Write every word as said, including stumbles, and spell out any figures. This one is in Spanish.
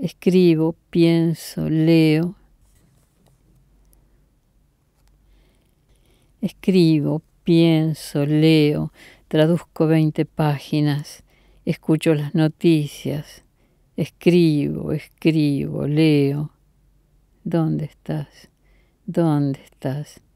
escribo, pienso, leo. Escribo, pienso, leo, traduzco veinte páginas, escucho las noticias, escribo, escribo, leo. ¿Dónde estás? ¿Dónde estás?